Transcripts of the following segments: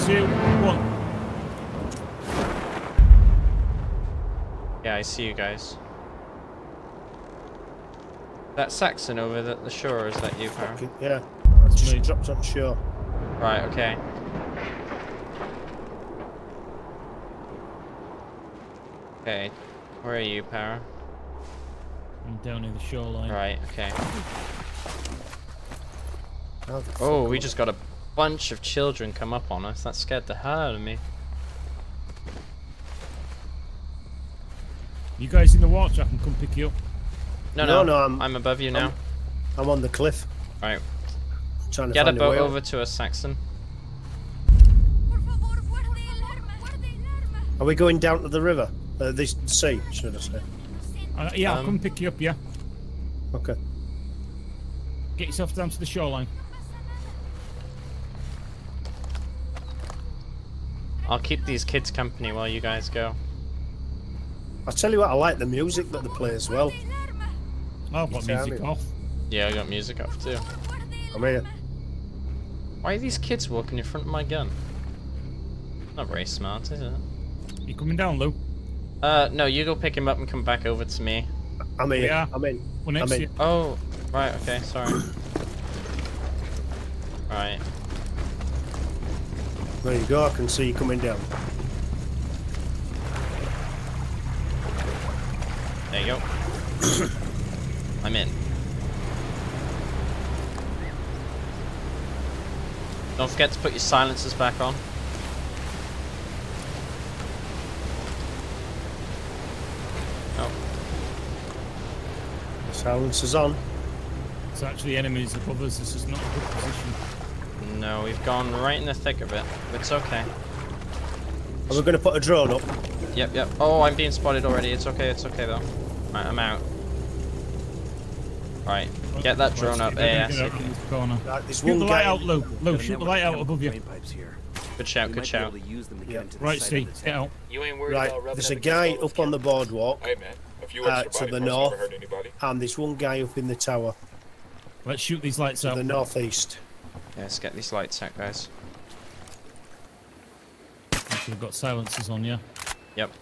3, 2, 1. Yeah, I see you guys. That Saxon over the shore, is that you, Farron? Okay, yeah, that's me. Dropped on shore. Right, okay. Okay, where are you, Para? I'm down near the shoreline. Right, okay. Oh, we just got a bunch of children come up on us. That scared the hell out of me. You guys in the water? I can come pick you up. No, I'm above you now. I'm on the cliff. Right. I'm trying to get find a boat over to us, Saxon. Are we going down to the river? This sea, should I say? Yeah, I'll come pick you up, yeah. Okay. Get yourself down to the shoreline. I'll keep these kids company while you guys go. I'll tell you what, I like the music that they play as well. Oh, I've got music off. Yeah, I got music off too. I'm here. Why are these kids walking in front of my gun? Not very smart, is it? You coming down, Lou? No, you go pick him up and come back over to me. I'm in. Yeah. I'm in. We're next to you. Oh, right, okay, sorry. Right. There you go, I can see you coming down. There you go. I'm in. Don't forget to put your silencers back on. Silence is on. It's actually enemies above us. This is not a good position. No, we've gone right in the thick of it. It's okay. Are we going to put a drone up? Yep. Oh, I'm being spotted already. It's okay though. Right, I'm out. Right, get that drone up ASAP. Right, shoot the light out, Lou. Shoot the light out above you. Good shout. Right, Steve, get out. Right, there's a guy up on the boardwalk. Hey, man. To the north, and there's one guy up in the tower. Let's shoot these lights out. To the northeast. Yeah, let's get these lights out, guys. We've got silencers on, yeah? Yep.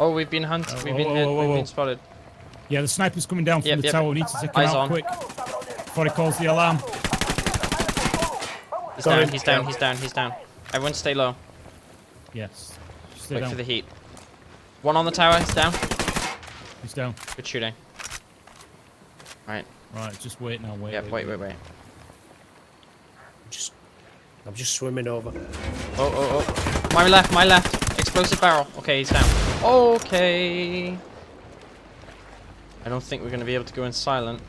Oh, we've been hunted. We've been spotted. Yeah, the sniper's coming down from the tower. We need to take him out quick before he calls the alarm. He's down. Everyone stay low. Yes. Stay down. Wait for the heat. One on the tower, he's down. He's down. Good shooting. Right. Right, just wait now, wait. I'm just swimming over. Oh. My left. Explosive barrel. Okay, he's down. Okay. I don't think we're going to be able to go in silent.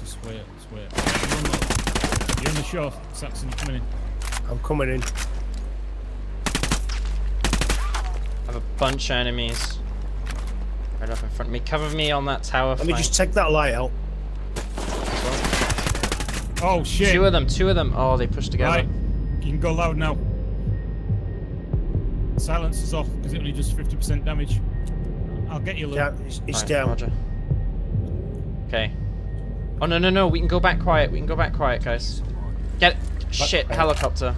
Just wait. You're on the shore, Saxon, you're coming in. I'm coming in. I have a bunch of enemies right up in front of me. Cover me on that tower. Let me just take that light out. Oh shit. Two of them. Oh, they pushed together. Right. You can go loud now. Silence is off because it only does 50% damage. I'll get you, Luke. Yeah, it's down. Roger. Okay. Oh no, we can go back quiet, guys. Get it. Shit, helicopter.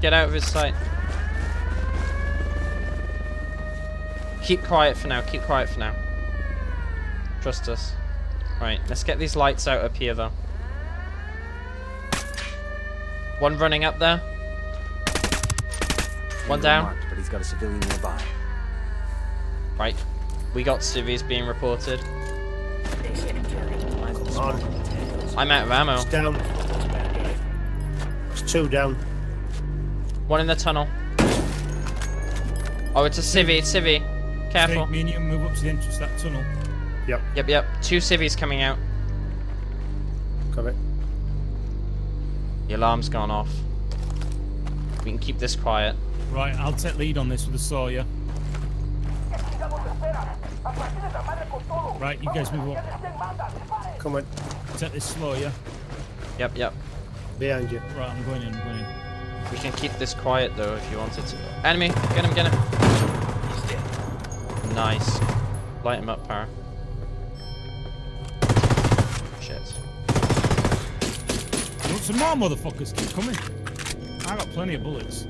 Get out of his sight. Keep quiet for now. Trust us. Right, let's get these lights out up here though. One running up there. One down. But he's got a civilian nearby. Right, we got civvies being reported. On. I'm out of ammo. It's down. It's two down. One in the tunnel. Oh, it's a civvy. Careful. Me and you move up to the entrance of that tunnel. Yep. Two civvies coming out. Cover. The alarm's gone off. We can keep this quiet. Right, I'll take lead on this with a saw, yeah. Right, you guys move up. Come on. Take this slow, yeah? Yep. Behind you. Right, I'm going in. We can keep this quiet though if you wanted to. Enemy! Get him! Nice. Light him up, Para. Shit. Look, some more motherfuckers keep coming. I got plenty of bullets.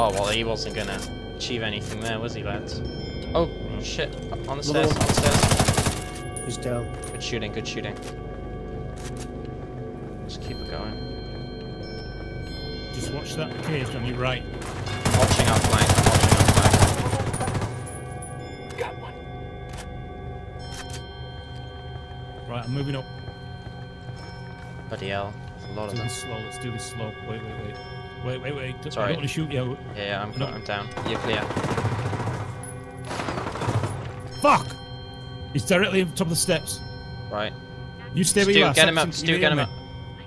Oh, well, he wasn't gonna achieve anything there, was he, lads? Oh, shit. On the stairs, on the stairs. He's down. Good shooting, good shooting. Just keep it going. Just watch that cave on your right. Watching our flank, watching our flank. Got one. Right, I'm moving up. Bloody hell. There's a lot of them. Let's do this slow, let's do this slow. Wait, wait, wait. Wait, wait, wait. Sorry. I don't want to shoot you. Yeah, yeah, I'm down. You're clear. Fuck! He's directly on top of the steps. Right. You stay where you are. Get him up. Stu, get him up.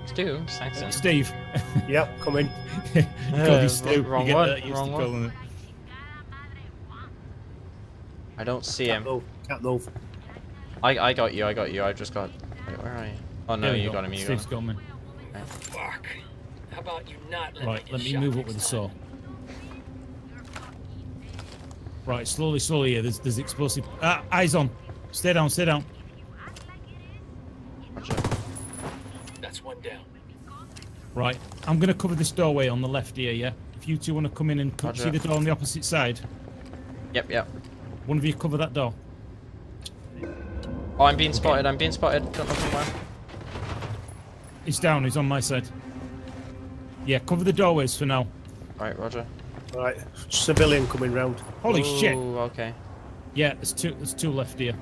Stu, Saxon. Steve. Yep, come in. God, Stu. Wrong one. Wrong one. I don't see him. Can't move. I got you, I got you. I just got... Wait, where are you? Oh no, you got him, you got him. Steve's coming. Fuck. How about you not let right, let me move up with the saw. Right, slowly, slowly. Yeah, there's explosive. Ah, eyes on. Stay down, stay down. Roger. That's one down. Right, I'm gonna cover this doorway on the left here. Yeah, if you two want to come in and see the door on the opposite side. Yep, yep. One of you cover that door. Oh, I'm being spotted. I'm being spotted. Don't look anywhere. He's down. He's on my side. Yeah, cover the doorways for now. Alright, roger. Alright, civilian coming round. Holy shit! Okay. Yeah, there's two left here.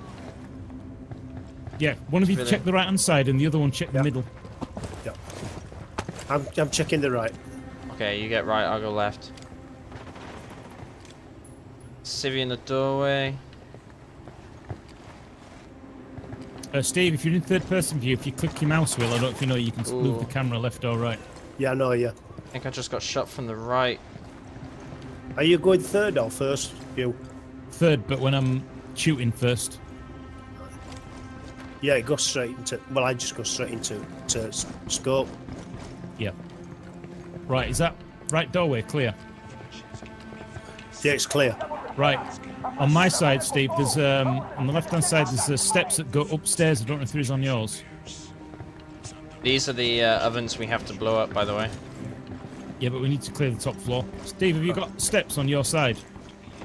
Yeah, one of you check the right-hand side and the other one check the middle. Yep. I'm checking the right. Okay, you get right, I'll go left. Civvy in the doorway. Steve, if you're in third-person view, if you click your mouse wheel, I don't know if you know, you can move the camera left or right. Yeah, I know, yeah. I think I just got shot from the right. Are you going third or first? You? Third, but when I'm shooting first. Yeah, it goes straight into... Well, I just go straight into scope. Yeah. Right, is that right doorway clear? Yeah, it's clear. Right. On my side, Steve, there's... on the left-hand side, there's steps that go upstairs. I don't know if there is on yours. These are the ovens we have to blow up, by the way. Yeah, but we need to clear the top floor. Steve, have you got steps on your side?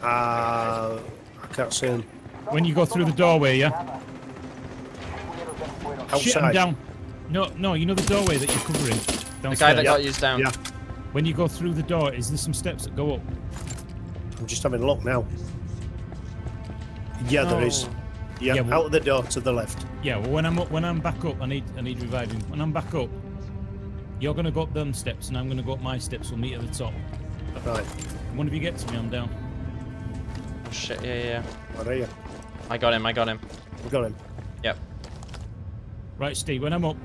I can't see them. When you go through the doorway, yeah? Outside. Shit, I'm down. No, no, you know the doorway that you're covering? Downstairs. The guy that got you is down. Yeah. When you go through the door, is there some steps that go up? I'm just having a look now. Yeah, there is. Yeah, well, out of the door to the left. Yeah, well, when I'm back up, I need reviving. When I'm back up, you're gonna go up them steps, and I'm gonna go up my steps. We'll meet at the top. Right. One of you get to me, I'm down. Oh shit! Yeah, yeah. Where are you? I got him. I got him. We got him. Yep. Right, Steve. When I'm up,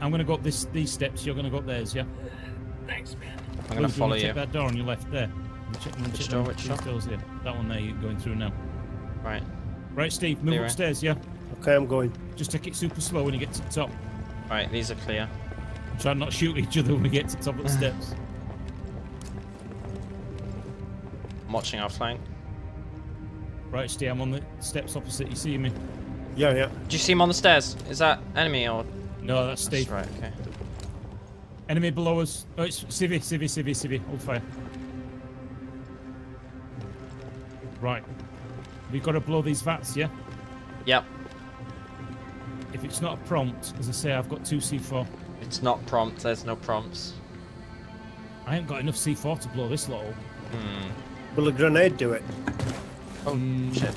I'm gonna go up these steps. You're gonna go up theirs. Yeah. Thanks, man. I'm gonna follow you. Check that door on your left there. Which door? Which door? That one there. You're going through now. Right. Right, Steve, move upstairs, yeah? Okay, I'm going. Just take it super slow when you get to the top. Right, these are clear. Try not to shoot each other when we get to the top of the steps. I'm watching our flank. Right, Steve, I'm on the steps opposite. You see me? Yeah, yeah. Do you see him on the stairs? Is that enemy or...? No, that's Steve. That's right, okay. Enemy below us. Oh, it's civvy, civvy, civvy, civvy. Hold fire. Right. We've got to blow these vats, yeah? Yep. If it's not a prompt, as I say, I've got 2 C4. It's not prompt, there's no prompts. I haven't got enough C4 to blow this lot up. Hmm. Will a grenade do it? Oh, shit.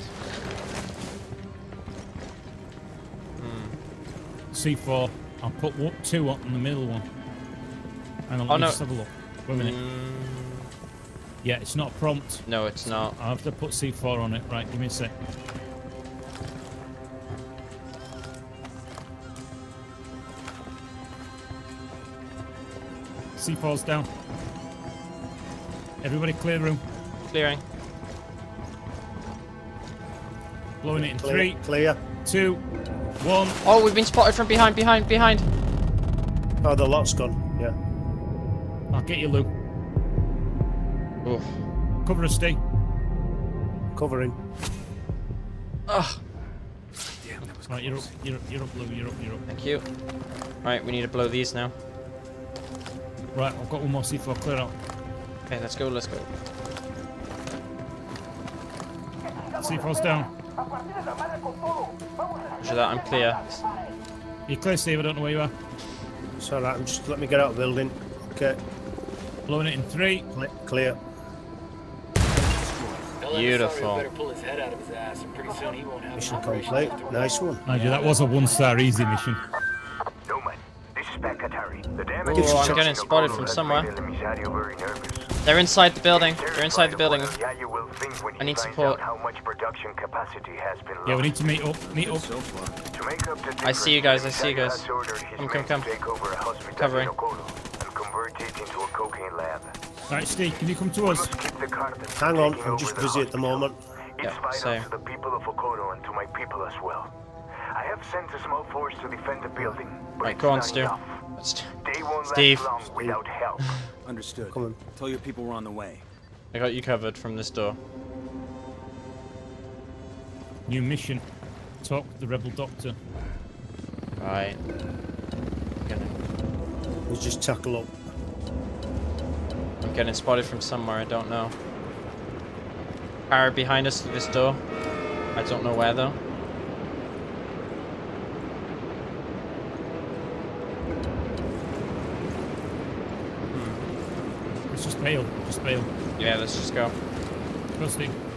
Hmm. C4. I'll put 2 up in the middle one. And I'll just have a look. Wait a minute. Yeah, it's not a prompt. No, it's not. I have to put C4 on it. Right, give me a sec. C4's down. Everybody clear the room. Clearing. Blowing it in clear. 3, 2, 1. Oh, we've been spotted from behind, behind. Oh, the lot's gone, yeah. I'll get you, Luke. Oof. Cover us, Steve. Covering. Ah. Damn, that was close. Right, you're up, Lou. You're up. Thank you. Right, we need to blow these now. Right, I've got one more C4 clear out. Okay, let's go. Let's go. C4's down. After that, I'm clear. You're clear, Steve. I don't know where you are. It's alright. I'm just let me get out of the building. Okay. Blowing it in three. Clear. Beautiful. Mission complete. Nice one. Nigel, that was a one-star easy mission. Oh, I'm getting spotted from somewhere. They're inside the building. I need support. Yeah, we need to meet up. I see you guys. Come. Covering. Right, Steve, can you come to us? Hang on, I'm just busy at the moment. Yeah, same. Right, go on, Stu. Steve. Without help. Understood. Come on. Tell your people we're on the way. I got you covered from this door. New mission. Talk to the rebel doctor. Right. We'll just tackle up. I'm getting spotted from somewhere, I don't know. Power behind us through this door. I don't know where though. Let's just bail. Yeah, let's just go. Trusting.